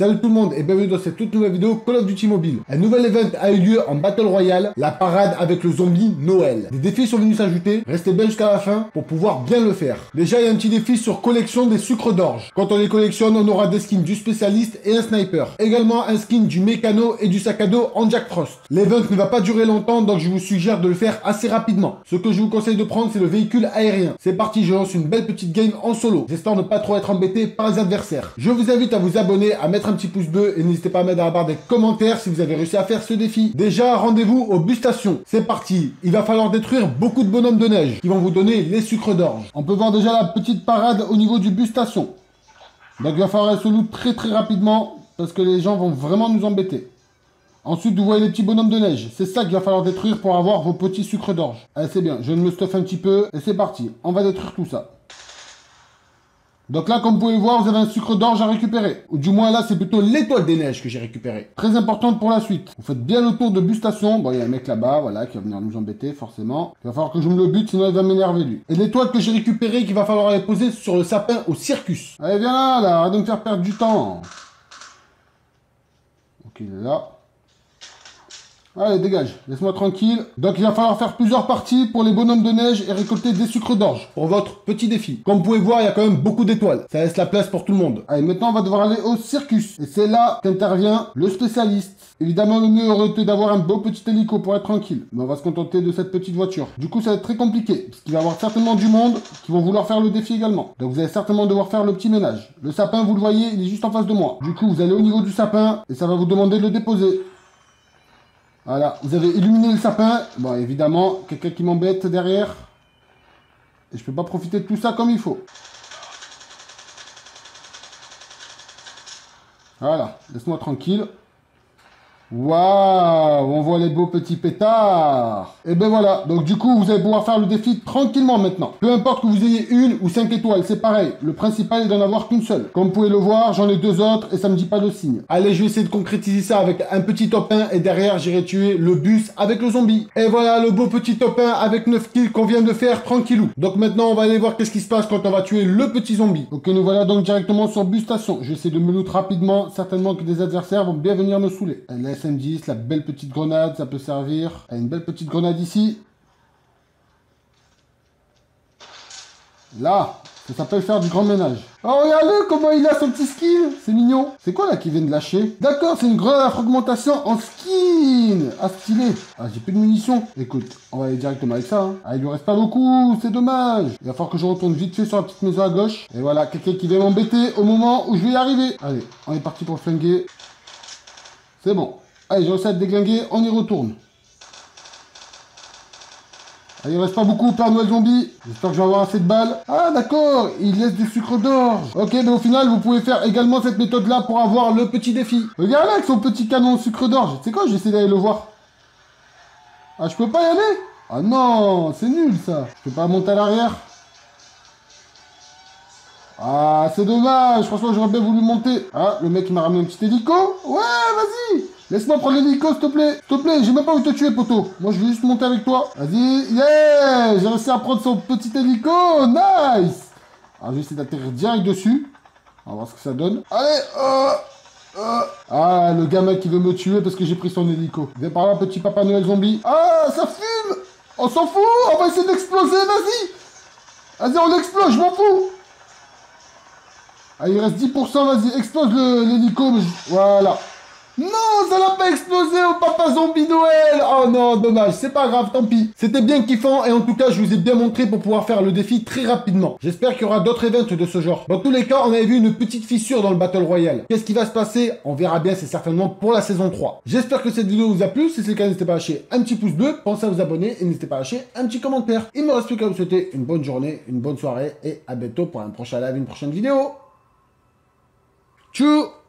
Salut tout le monde et bienvenue dans cette toute nouvelle vidéo Call of Duty Mobile. Un nouvel event a eu lieu en Battle Royale, la parade avec le zombie Noël. Des défis sont venus s'ajouter, restez bien jusqu'à la fin pour pouvoir bien le faire. Déjà il y a un petit défi sur collection des sucres d'orge. Quand on les collectionne, on aura des skins du spécialiste et un sniper. Également un skin du mécano et du sac à dos en Jack Frost. L'event ne va pas durer longtemps donc je vous suggère de le faire assez rapidement. Ce que je vous conseille de prendre c'est le véhicule aérien. C'est parti, je lance une belle petite game en solo. J'espère ne pas trop être embêté par les adversaires. Je vous invite à vous abonner, à mettre un petit pouce bleu et n'hésitez pas à mettre dans la barre des commentaires si vous avez réussi à faire ce défi. Déjà, rendez-vous aux bus stations. C'est parti, il va falloir détruire beaucoup de bonhommes de neige qui vont vous donner les sucres d'orge. On peut voir déjà la petite parade au niveau du bus station. Donc il va falloir être sous nous très très rapidement parce que les gens vont vraiment nous embêter. Ensuite, vous voyez les petits bonhommes de neige. C'est ça qu'il va falloir détruire pour avoir vos petits sucres d'orge. Allez, c'est bien, je me stuff un petit peu et c'est parti, on va détruire tout ça. Donc là, comme vous pouvez le voir, vous avez un sucre d'orge à récupérer. Ou du moins là, c'est plutôt l'étoile des neiges que j'ai récupérée. Très importante pour la suite. Vous faites bien le tour de bus station. Bon, il y a un mec là-bas, voilà, qui va venir nous embêter, forcément. Il va falloir que je me le bute, sinon il va m'énerver, lui. Et l'étoile que j'ai récupérée, qu'il va falloir aller poser sur le sapin au circus. Allez, viens là, là, arrête de me faire perdre du temps. Ok, il est là. Allez, dégage, laisse-moi tranquille. Donc il va falloir faire plusieurs parties pour les bonhommes de neige et récolter des sucres d'orge pour votre petit défi. Comme vous pouvez voir, il y a quand même beaucoup d'étoiles. Ça laisse la place pour tout le monde. Allez, maintenant on va devoir aller au circus. Et c'est là qu'intervient le spécialiste. Évidemment, le mieux aurait été d'avoir un beau petit hélico pour être tranquille. Mais on va se contenter de cette petite voiture. Du coup, ça va être très compliqué. Parce qu'il va y avoir certainement du monde qui vont vouloir faire le défi également. Donc vous allez certainement devoir faire le petit ménage. Le sapin, vous le voyez, il est juste en face de moi. Du coup, vous allez au niveau du sapin et ça va vous demander de le déposer. Voilà, vous avez illuminé le sapin. Bon, évidemment, quelqu'un qui m'embête derrière. Et je peux pas profiter de tout ça comme il faut. Voilà, laisse-moi tranquille. Waouh, on voit les beaux petits pétards. Et ben voilà, donc du coup, vous allez pouvoir faire le défi tranquillement maintenant. Peu importe que vous ayez une ou 5 étoiles, c'est pareil. Le principal est d'en avoir qu'une seule. Comme vous pouvez le voir, j'en ai deux autres et ça me dit pas de signe. Allez, je vais essayer de concrétiser ça avec un petit top 1 et derrière, j'irai tuer le bus avec le zombie. Et voilà, le beau petit top 1 avec 9 kills qu'on vient de faire tranquillou. Donc maintenant, on va aller voir qu'est-ce qui se passe quand on va tuer le petit zombie. Ok, nous voilà donc directement sur bus station. Je vais essayer de me loot rapidement. Certainement que des adversaires vont bien venir me saouler. Allez, SM10, la belle petite grenade, ça peut servir. Une belle petite grenade ici. Là, ça s'appelle faire du grand ménage. Oh, regardez comment il a son petit skin. C'est mignon. C'est quoi là qui vient de lâcher? D'accord, c'est une grenade à fragmentation en skin. Ah, stylé. Ah, j'ai plus de munitions. Écoute, on va aller directement avec ça. Hein. Ah, il lui reste pas beaucoup. C'est dommage. Il va falloir que je retourne vite fait sur la petite maison à gauche. Et voilà, quelqu'un qui va m'embêter au moment où je vais y arriver. Allez, on est parti pour flinguer. C'est bon. Allez, j'ai réussi à déglinguer, on y retourne. Allez, il reste pas beaucoup, Père Noël Zombie. J'espère que je vais avoir assez de balles. Ah, d'accord, il laisse du sucre d'orge. Ok, mais au final, vous pouvez faire également cette méthode-là pour avoir le petit défi. Regarde là avec son petit canon au sucre d'orge. C'est quoi, j'essaie d'aller le voir. Ah, je peux pas y aller? Ah non, c'est nul ça. Je peux pas monter à l'arrière. Ah, c'est dommage, franchement, j'aurais bien voulu monter. Ah, le mec, il m'a ramené un petit hélico. Ouais, vas-y. Laisse-moi prendre l'hélico, s'il te plaît. S'il te plaît, j'ai même pas envie de te tuer, poteau. Moi, je vais juste monter avec toi. Vas-y. Yeah, j'ai réussi à prendre son petit hélico. Nice. Alors, je vais essayer d'atterrir direct dessus. On va voir ce que ça donne. Allez. Ah, le gamin qui veut me tuer parce que j'ai pris son hélico. Viens par là, petit Papa Noël Zombie. Ah, ça fume. On s'en fout. On va essayer d'exploser. Vas-y. Vas-y, on l'explose. Je m'en fous. Ah, il reste 10%. Vas-y, explose l'hélico. Voilà. Non, ça l'a pas explosé au Papa Zombie Noël. Oh non, dommage, c'est pas grave, tant pis. C'était bien kiffant et en tout cas, je vous ai bien montré pour pouvoir faire le défi très rapidement. J'espère qu'il y aura d'autres events de ce genre. Dans tous les cas, on avait vu une petite fissure dans le Battle Royale. Qu'est-ce qui va se passer? On verra bien, c'est certainement pour la saison 3. J'espère que cette vidéo vous a plu. Si c'est le cas, n'hésitez pas à lâcher un petit pouce bleu. Pensez à vous abonner et n'hésitez pas à lâcher un petit commentaire. Il me reste plus qu'à vous souhaiter une bonne journée, une bonne soirée et à bientôt pour un prochain live, une prochaine vidéo. Tchou.